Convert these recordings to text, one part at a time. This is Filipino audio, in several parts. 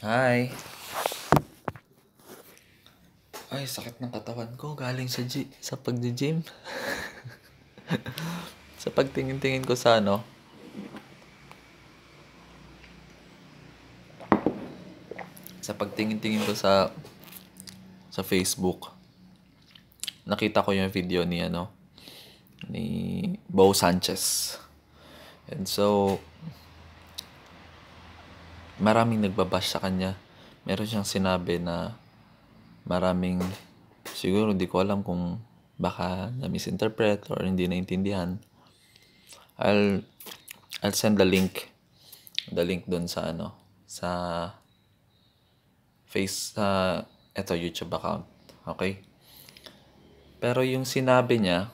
Hi. Ay, sakit ng katawan ko galing sa pag-gym. Sa pagtingin-tingin ko sa ano. Sa pagtingin-tingin ko sa Facebook. Nakita ko yung video ni ano ni Bo Sanchez. And so maraming nagbabash sa kanya. Meron siyang sinabi na maraming, siguro di ko alam kung baka na-misinterpret or hindi naintindihan. I'll send the link. The link doon sa ano, sa eto YouTube account. Okay? Pero yung sinabi niya,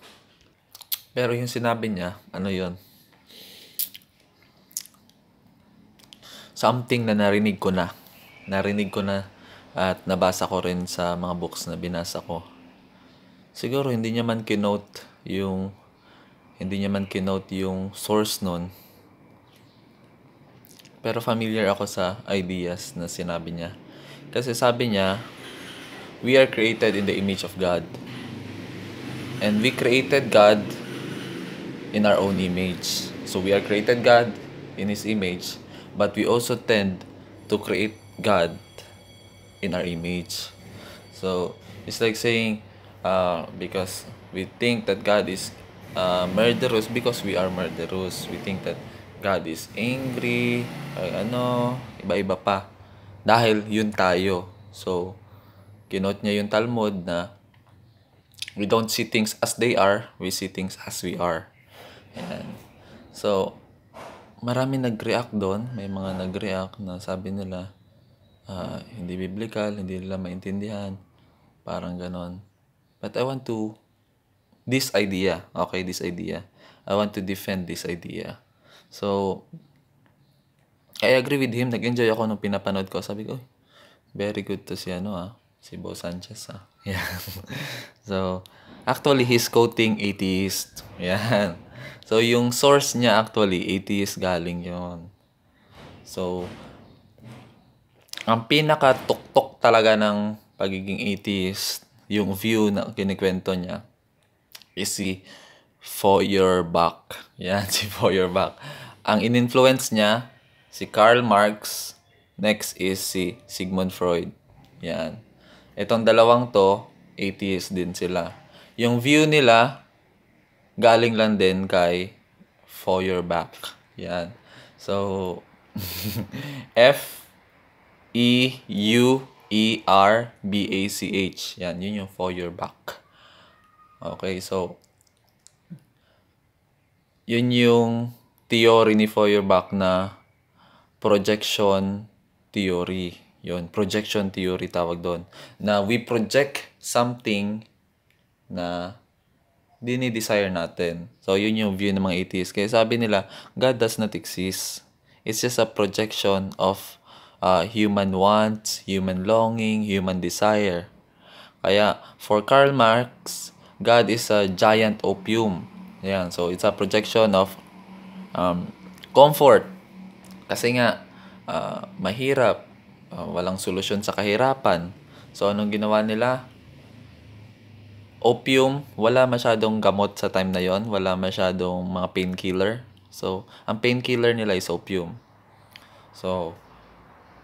ano yun? Something na narinig ko na. At nabasa ko rin sa mga books na binasa ko. Siguro hindi niya man kinote yung source nun. Pero familiar ako sa ideas na sinabi niya. Kasi sabi niya, we are created in the image of God. And we created God in our own image. So we are created God in His image. But we also tend to create God in our image. So it's like saying because we think that God is murderous because we are murderous. We think that God is angry, iba-iba pa. Dahil yun tayo. So kinote niya yung Talmud na we don't see things as they are, we see things as we are. And so marami nag-react doon. May mga nag-react na sabi nila hindi biblical, hindi nila maintindihan, parang ganon. But I want to, I want to defend this idea. So, I agree with him, nag-enjoy ako nung pinapanood ko. Sabi ko, very good to si Bo Sanchez ah. Yeah. So, actually he's quoting atheist. Yan. So, yung source niya actually, atheist galing yon. So, ang pinaka-tuktok talaga ng pagiging atheist, yung view na kinikwento niya, is si Feuerbach. Yan, si Feuerbach. Ang in-influence niya, si Karl Marx. Next is si Sigmund Freud. Yan. Itong dalawang to, atheist din sila. Yung view nila, galing lang din kay Feuerbach. Yan. So, F-E-U-E-R-B-A-C-H. Yan, yun yung Feuerbach. Okay, so, yun yung theory ni Feuerbach na projection theory. Yun, projection theory tawag doon. Na we project something na dinidesire natin. So, yun yung view ng mga atheists. Kaya sabi nila, God does not exist. It's just a projection of human wants, human longing, human desire. Kaya, for Karl Marx, God is a giant opium. Ayan, so it's a projection of comfort. Kasi nga, mahirap. Walang solusyon sa kahirapan. So, anong ginawa nila? Opium, wala masyadong gamot sa time na yon. Wala masyadong mga painkiller. So, ang painkiller nila is opium. So,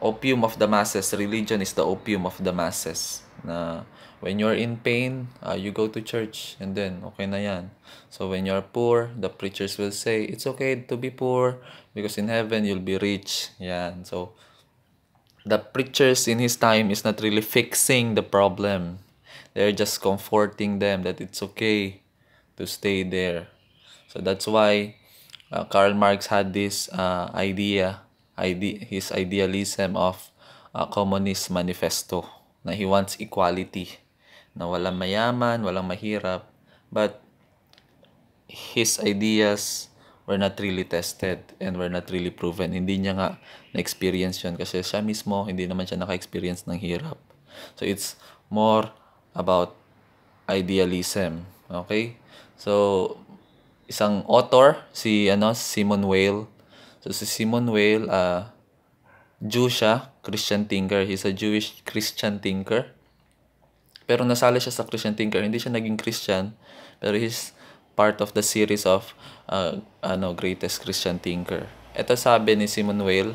opium of the masses. Religion is the opium of the masses. Na when you're in pain, you go to church and then okay na yan. So when you're poor, the preachers will say, it's okay to be poor because in heaven you'll be rich. Yan. So the preachers in his time is not really fixing the problem. They're just comforting them that it's okay to stay there. So that's why Karl Marx had this his idealism of Communist Manifesto, na he wants equality, na walang mayaman, walang mahirap, but his ideas were not really tested and were not really proven. Hindi niya nga na-experience yun kasi siya mismo, hindi naman siya naka-experience ng hirap. So it's more about idealism. Okay? So, isang author, si Simone Weil. So, si Simone Weil, Jew siya, Christian thinker. He's a Jewish Christian thinker. Pero nasali siya sa Christian thinker. Hindi siya naging Christian, pero he's part of the series of greatest Christian thinker. Ito sabi ni Simone Weil.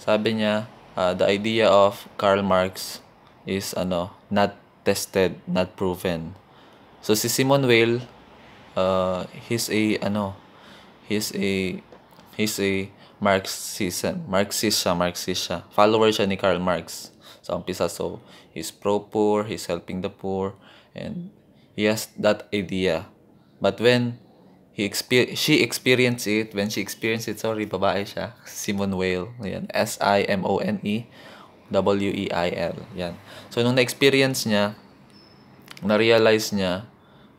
Sabi niya, the idea of Karl Marx is not tested, not proven. So si Simone Weil, he's a Marxist siya. Follower siya ni Karl Marx. So, umpisa, so, he's pro-poor, he's helping the poor, and he has that idea. But when she experienced it, sorry, babae siya, Simone Weil, yan, S-I-M-O-N-E-W-E-I-L, yan. So, nung na-experience niya, na-realize niya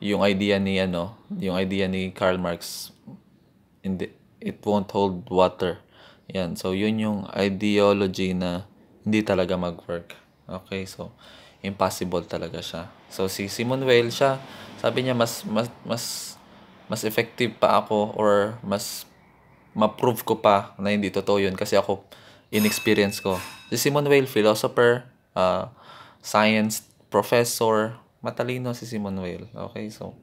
yung idea ni, Karl Marx, it won't hold water. Yan. So, yun yung ideology na hindi talaga mag-work. Okay? So, impossible talaga siya. So, si Simone Weil siya, sabi niya, mas effective pa ako or mas ma-prove ko pa na hindi totoo yun kasi ako, inexperience ko. Si Simone Weil, philosopher, science professor, matalino si Simone Weil. Okay? So,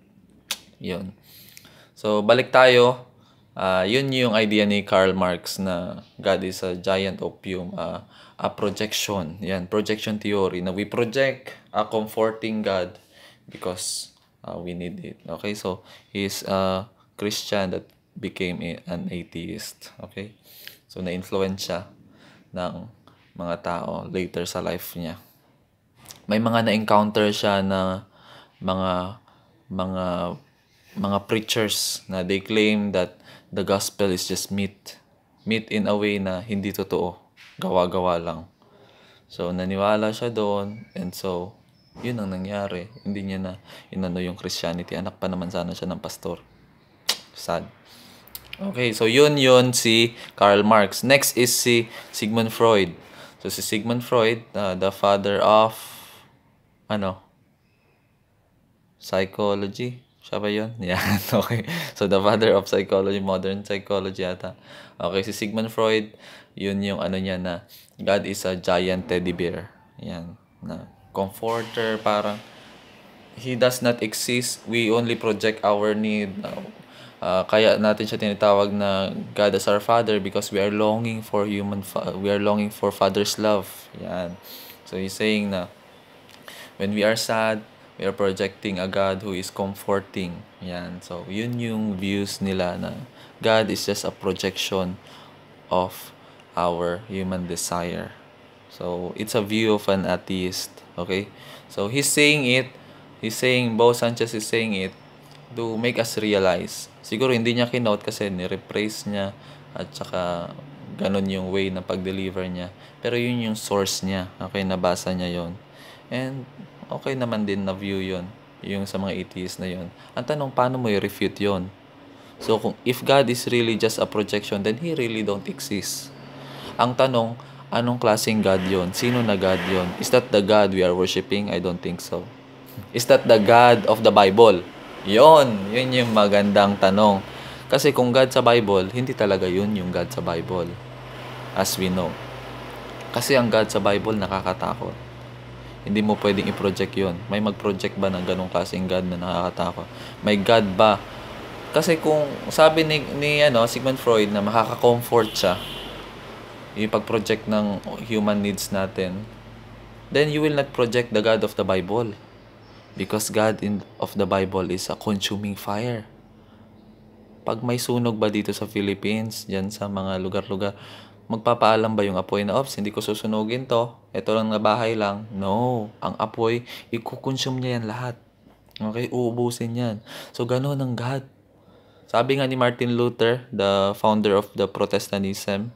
yun. So, balik tayo. Yun yung idea ni Karl Marx na God is a giant opium, a projection. Yan, projection theory na we project a comforting God because we need it. Okay, so he's a Christian that became an atheist. Okay, so na-influence siya ng mga tao later sa life niya. May mga na-encounter siya na mga preachers na they claim that the gospel is just meat in a way na hindi totoo, gawa-gawa lang. So naniwala siya doon, and so yun ang nangyari. Hindi niya na inano yung Christianity. Anak pa naman sana siya ng pastor. Sad. Okay, so yun si Karl Marx. Next is si Sigmund Freud. So si Sigmund Freud, the father of psychology. Siya ba yun? Yan, okay. So, the father of psychology, modern psychology ata. Okay, si Sigmund Freud, yun yung niya na God is a giant teddy bear. Yan, na comforter, parang he does not exist. We only project our need. Kaya natin siya tinatawag na God as our father because we are longing for father's love. Yan. So, he's saying na when we are sad, we are projecting a God who is comforting. Yan. So, yun yung views nila na God is just a projection of our human desire. So, it's a view of an atheist. Okay? So, he's saying it. Bo Sanchez is saying it to make us realize. Siguro, hindi niya kinote kasi nirephrase niya at saka ganun yung way na pag-deliver niya. Pero yun yung source niya. Okay? Nabasa niya yun. And okay naman din na view yon, yung sa mga atheists na yon. Ang tanong, paano mo i-refute yon? So, kung if God is really just a projection, then He really don't exist. Ang tanong, anong klaseng God yon? Sino na God yon? Is that the God we are worshiping? I don't think so. Is that the God of the Bible? Yun yung magandang tanong. Kasi kung God sa Bible, hindi talaga yun yung God sa Bible. As we know. Kasi ang God sa Bible nakakatakot. Hindi mo pwedeng i-project yun. May mag-project ba ng ganong klaseng God na nakakatakot? May God ba? Kasi kung sabi ni Sigmund Freud na makaka-comfort siya, ipag-project ng human needs natin, then you will not project the God of the Bible. Because God of the Bible is a consuming fire. Pag may sunog ba dito sa Philippines, dyan sa mga lugar-lugar, magpapaalam ba yung apoy na, ops, hindi ko susunugin to, ito lang na bahay lang? No. Ang apoy, ikukonsume niya yan lahat. Okay? Uubusin yan. So, gano'n ang God. Sabi nga ni Martin Luther, the founder of the Protestantism,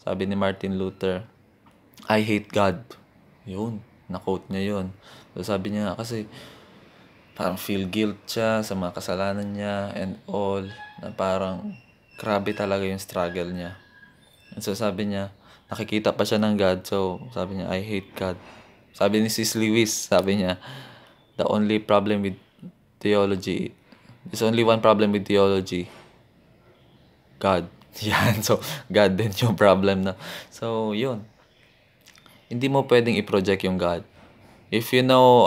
sabi ni Martin Luther, I hate God. Yun. Na-quote niya yun. So, sabi niya kasi parang feel guilt siya sa mga kasalanan niya and all. Na parang grabe talaga yung struggle niya. So, sabi niya, nakikita pa siya ng God. So, sabi niya, I hate God. Sabi ni Sis Lewis, sabi niya, there's only one problem with theology. God. Yan, so God din yung problem na. So, yun. Hindi mo pwedeng i-project yung God. If you know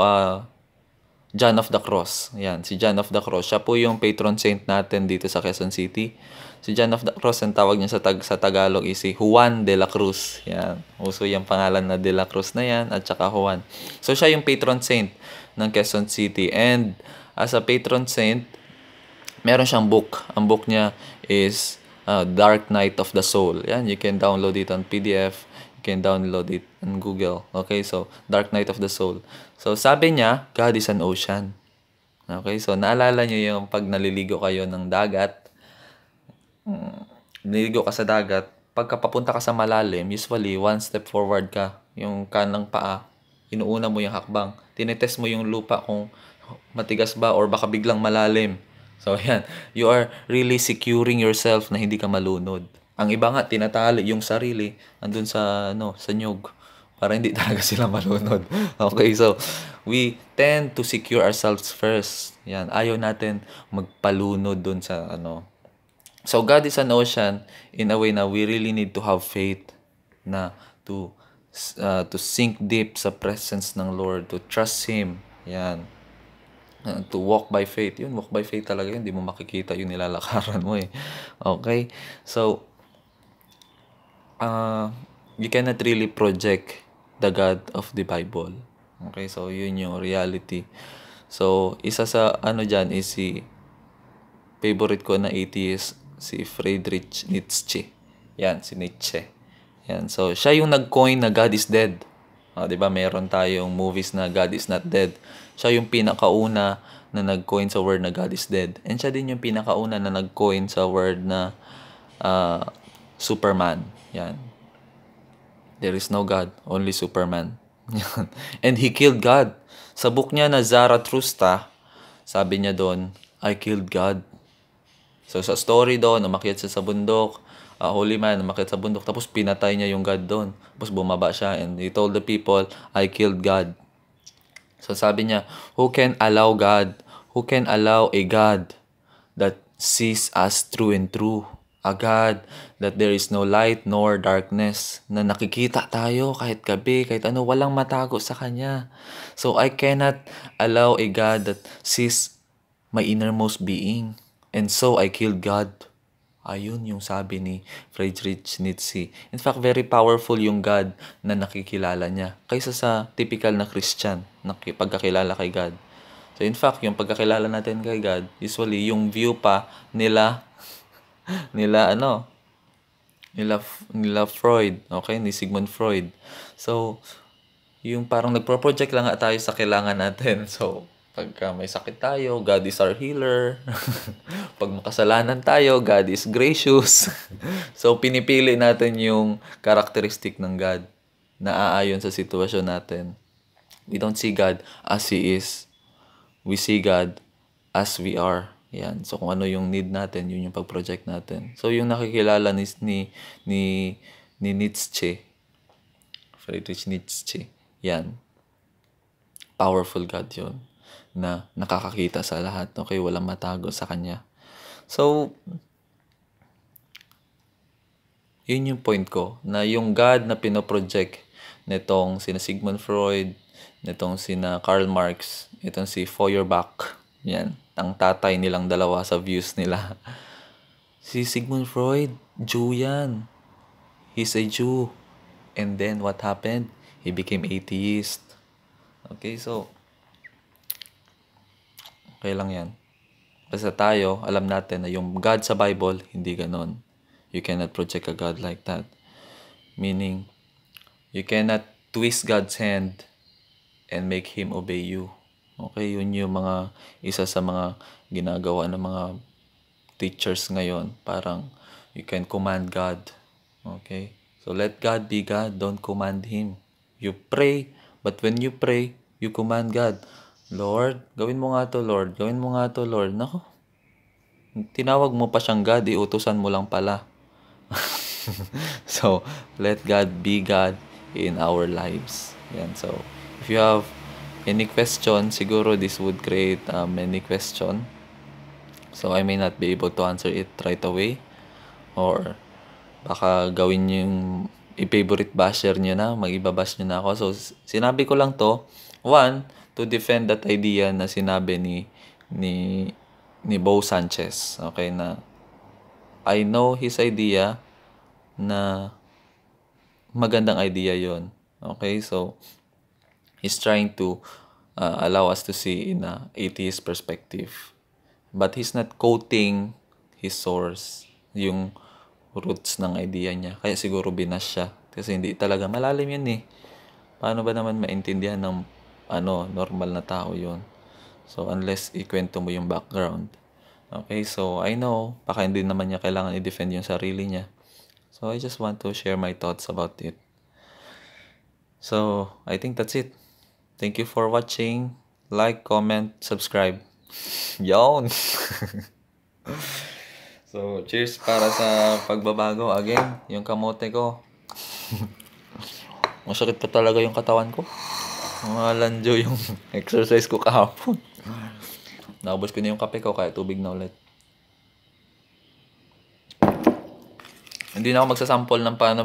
John of the Cross, yan, si John of the Cross, siya po yung patron saint natin dito sa Quezon City. Si John of the Cross, ang tawag niya sa Tagalog is si Juan de la Cruz. Yan, uso yung pangalan na de la Cruz na yan at saka Juan. So, siya yung patron saint ng Quezon City. And as a patron saint, meron siyang book. Ang book niya is Dark Night of the Soul. Yan, you can download it on PDF. You can download it on Google. Okay, so Dark Night of the Soul. So sabi niya, God is an ocean. Okay, so naalala niyo yung pag naliligo kayo ng dagat, naliligo ka sa dagat, pagka papunta ka sa malalim, usually one step forward ka. Yung kanang paa, inuuna mo yung hakbang. Tinetest mo yung lupa kung matigas ba or baka biglang malalim. So, yan. You are really securing yourself na hindi ka malunod. Ang iba nga, tinatali yung sarili andun sa, ano, sa nyug para hindi talaga sila malunod. Okay, so, we tend to secure ourselves first. Yan. Ayaw natin magpalunod dun sa, ano. So, God is an ocean in a way na we really need to have faith na to sink deep sa presence ng Lord, to trust Him. Yan. To walk by faith. Yun, walk by faith talaga yun. Hindi mo makikita yung nilalakaran mo eh. Okay? So, you cannot really project the God of the Bible. Okay? So, yun yung reality. So, isa sa ano dyan is si favorite ko na atheist, si Friedrich Nietzsche. Yan, si Nietzsche. Yan. So, siya yung nag-coin na God is dead. Diba, meron tayong movies na God is not dead. Siya yung pinakauna na nag-coin sa word na God is dead. And siya din yung pinakauna na nag-coin sa word na Superman. Yan. There is no God, only Superman. And he killed God. Sa book niya na Zarathustra, sabi niya doon, I killed God. So sa story doon, umakyat siya sa bundok. Holy man, umakyat sa bundok. Tapos pinatay niya yung God doon. Tapos bumaba siya and he told the people, I killed God. So sabi niya, who can allow God? Who can allow a God that sees us true and true? A God that there is no light nor darkness. Na nakikita tayo kahit gabi, kahit ano, walang matago sa Kanya. So I cannot allow a God that sees my innermost being. And so I killed God. Ayun yung sabi ni Friedrich Nietzsche. In fact, very powerful yung God na nakikilala niya kaysa sa typical na Christian na pagkakilala kay God. So in fact, yung pagkakilala natin kay God, usually yung view pa nila Freud, okay, ni Sigmund Freud. So yung parang nagpo-project lang nga tayo sa kailangan natin. So pagka may sakit tayo, God is our healer. Pag makasalanan tayo, God is gracious. So, pinipili natin yung characteristic ng God na aayon sa sitwasyon natin. We don't see God as He is. We see God as we are. Yan. So, kung ano yung need natin, yun yung pag-project natin. So, yung nakikilala ni Nietzsche, Friedrich Nietzsche, yan. Powerful God yun, na nakakakita sa lahat. Okay, walang matago sa Kanya. So, yun yung point ko, na yung God na pinoproject nitong sina Sigmund Freud, nitong sina Karl Marx, itong si Feuerbach, yan, ang tatay nilang dalawa sa views nila. Si Sigmund Freud, Jew yan. He's a Jew. And then what happened? He became atheist. Okay, so, okay lang yan. Basta tayo, alam natin na yung God sa Bible, hindi ganun. You cannot project a God like that. Meaning, you cannot twist God's hand and make Him obey you. Okay, yun yung mga isa sa mga ginagawa ng mga teachers ngayon. Parang, you can command God. Okay, so let God be God, don't command Him. You pray, but when you pray, you command God. Lord, gawin mo nga to, Lord. Gawin mo nga to, Lord. Nako, tinawag mo pa siyang God, iutusan mo lang pala. So, let God be God in our lives. Yan. So, if you have any question, siguro this would create many question. So, I may not be able to answer it right away. Or baka gawin niyo yung i-favorite basher niya na, mag-ibabash niya na ako. So, sinabi ko lang to, one, to defend that idea na sinabi ni Bo Sanchez. Okay, na I know his idea na magandang idea yon. Okay, so he's trying to allow us to see in a atheist perspective. But he's not quoting his source, yung roots ng idea niya. Kaya siguro binas siya. Kasi hindi talaga malalim yan eh. Paano ba naman maintindihan ng normal na tao yon? So, unless ikwento mo yung background. Okay, so I know, baka hindi naman niya kailangan i-defend yung sarili niya. So, I just want to share my thoughts about it. So, I think that's it. Thank you for watching. Like, comment, subscribe. Yon! So, cheers para sa pagbabago. Again, yung kamote ko. Masakit pa talaga yung katawan ko. Malandyo yung exercise ko kahapon. Naubos ko na yung kape ko, kaya tubig na ulit. Hindi na ako magsasample ng paano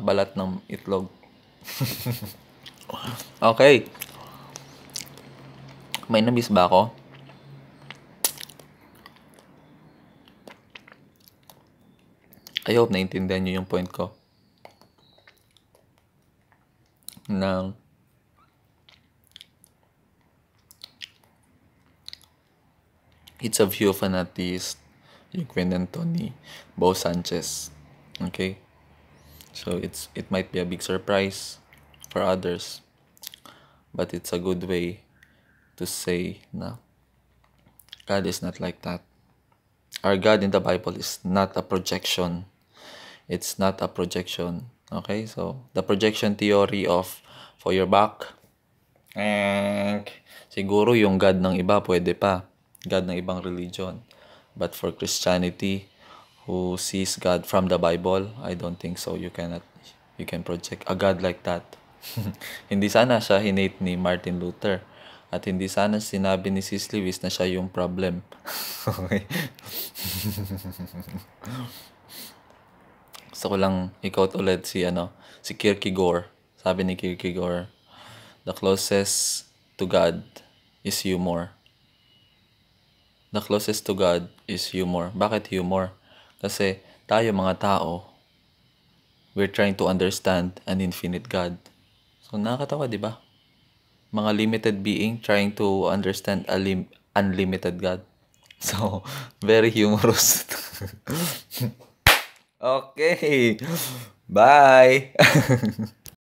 balat ng itlog. Okay. May namiss ba ako? I hope naintindihan nyo yung point ko. Na it's a view of an atheist. Yung kwento ni Bo Sanchez. Okay? So, it might be a big surprise for others. But it's a good way to say na God is not like that. Our God in the Bible is not a projection. It's not a projection. Okay, so the projection theory of Feuerbach. Siguro yung God ng iba pwede pa. God ng ibang religion. But for Christianity, who sees God from the Bible, I don't think so. You can project a God like that. Hindi sana siya hinate ni Martin Luther. At hindi sana sinabi ni Sis Lewis na siya yung problem. Okay. Gusto ko lang i-quote ulit si Kierkegaard. Sabi ni Kierkegaard, the closest to God is humor. The closest to God is humor. Bakit humor? Kasi tayo mga tao, we're trying to understand an infinite God. So nakakatawa, di ba? Mga limited being trying to understand a unlimited God. So, very humorous. Okay. Bye.